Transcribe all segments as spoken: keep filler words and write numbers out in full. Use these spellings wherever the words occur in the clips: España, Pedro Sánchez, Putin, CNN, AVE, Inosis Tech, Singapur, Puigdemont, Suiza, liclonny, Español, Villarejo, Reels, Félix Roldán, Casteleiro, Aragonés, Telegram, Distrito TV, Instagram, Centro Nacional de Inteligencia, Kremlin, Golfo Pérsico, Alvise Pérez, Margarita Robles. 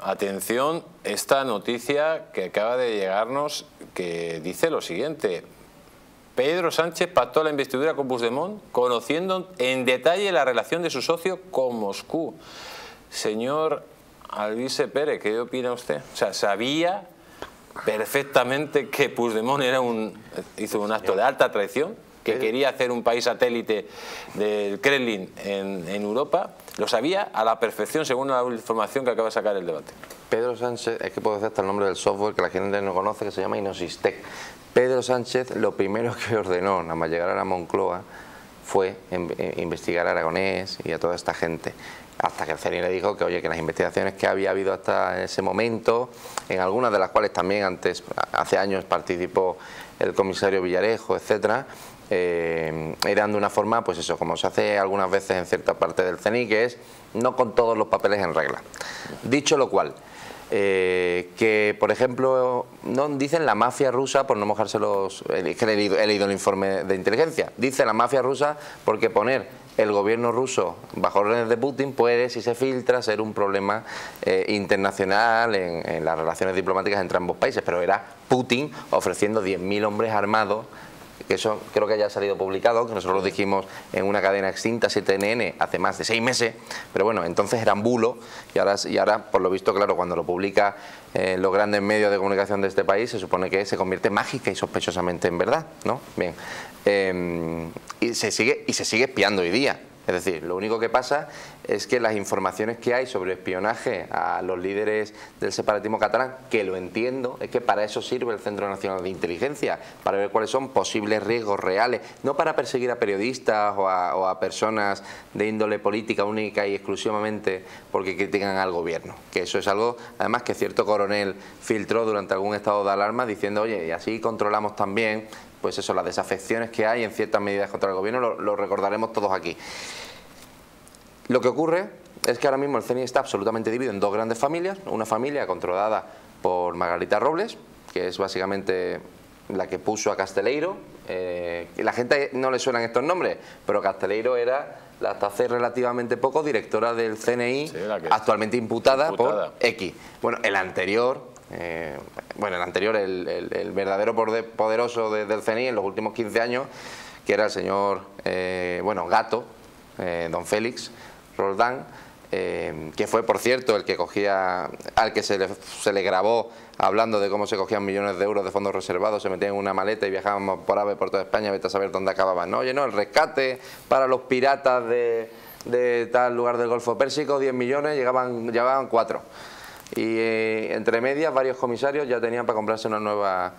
Atención, esta noticia que acaba de llegarnos, que dice lo siguiente: Pedro Sánchez pactó la investidura con Puigdemont, conociendo en detalle la relación de su socio con Moscú. Señor Alvise Pérez, ¿qué opina usted? O sea, ¿sabía perfectamente que Puigdemont era un, hizo un acto de alta traición? Que quería hacer un país satélite del Kremlin en, en Europa. Lo sabía a la perfección, según la información que acaba de sacar el debate. Pedro Sánchez, es que puedo decir hasta el nombre del software que la gente no conoce, que se llama Inosis Tech. Pedro Sánchez lo primero que ordenó, nada más llegar a la Moncloa, fue en, en, investigar a Aragonés y a toda esta gente. Hasta que el C N N le dijo que, oye, que las investigaciones que había habido hasta ese momento, en algunas de las cuales también antes, hace años participó el comisario Villarejo, etcétera, Eh, eran de una forma, pues eso, como se hace algunas veces en cierta parte del C N I, que es no con todos los papeles en regla. Dicho lo cual, eh, que por ejemplo, no dicen la mafia rusa, por no mojarse los... Es que he leído, he leído el informe de inteligencia. Dice la mafia rusa porque poner el gobierno ruso bajo órdenes de Putin puede, si se filtra, ser un problema eh, internacional en, en las relaciones diplomáticas entre ambos países. Pero era Putin ofreciendo diez mil hombres armados, que eso creo que ya ha salido publicado, que nosotros lo dijimos en una cadena extinta, C N N, hace más de seis meses, pero bueno, entonces eran bulos, y ahora, y ahora por lo visto, claro, cuando lo publica eh, los grandes medios de comunicación de este país, se supone que se convierte mágica y sospechosamente en verdad, ¿no? Bien, eh, y, se sigue, y se sigue espiando hoy día. Es decir, lo único que pasa es que las informaciones que hay sobre espionaje a los líderes del separatismo catalán, que lo entiendo, es que para eso sirve el Centro Nacional de Inteligencia, para ver cuáles son posibles riesgos reales, no para perseguir a periodistas o a, o a personas de índole política única y exclusivamente porque critican al gobierno. Que eso es algo, además, que cierto coronel filtró durante algún estado de alarma diciendo, oye, y así controlamos también, pues eso, las desafecciones que hay en ciertas medidas contra el gobierno, lo, lo recordaremos todos aquí. Lo que ocurre es que ahora mismo el C N I está absolutamente dividido en dos grandes familias. Una familia controlada por Margarita Robles, que es básicamente la que puso a Casteleiro. Eh, la gente no le suenan estos nombres, pero Casteleiro era, hasta hace relativamente poco, directora del C N I, sí, actualmente imputada, imputada por X. Bueno, el anterior... Eh, bueno, el anterior, el, el, el verdadero poderoso de, del C N I en los últimos quince años, que era el señor, eh, bueno, Gato, eh, don Félix Roldán, eh, que fue, por cierto, el que cogía, al que se le, se le grabó hablando de cómo se cogían millones de euros de fondos reservados, se metían en una maleta y viajaban por AVE por toda España, vete a saber dónde acababan, ¿no? Oye, no, el rescate para los piratas de, de tal lugar del Golfo Pérsico, diez millones, llegaban, llegaban cuatro. Y eh, entre medias varios comisarios ya tenían para comprarse una nueva,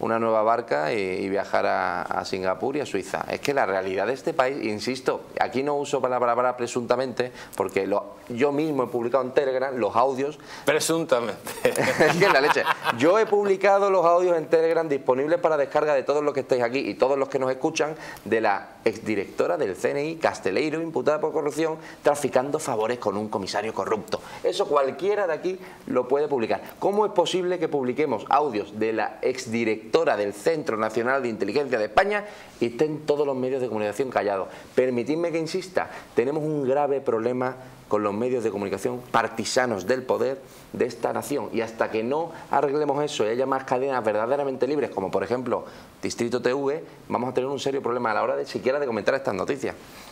una nueva barca y, y viajar a, a Singapur y a Suiza. Es que la realidad de este país, insisto, aquí no uso palabra, palabra presuntamente, porque lo, yo mismo he publicado en Telegram los audios. Presuntamente. Es que es la leche. Yo he publicado los audios en Telegram disponibles para descarga de todos los que estáis aquí y todos los que nos escuchan, de la exdirectora del C N I, Casteleiro, imputada por corrupción, traficando favores con un comisario corrupto. Eso cualquiera de aquí lo puede publicar. ¿Cómo es posible que publiquemos audios de la exdirectora del Centro Nacional de Inteligencia de España y estén todos los medios de comunicación callados? Permitidme que insista, tenemos un grave problema con los medios de comunicación partisanos del poder de esta nación, y hasta que no arreglemos eso y haya más cadenas verdaderamente libres, como por ejemplo Distrito T V, vamos a tener un serio problema a la hora de siquiera de comentar estas noticias.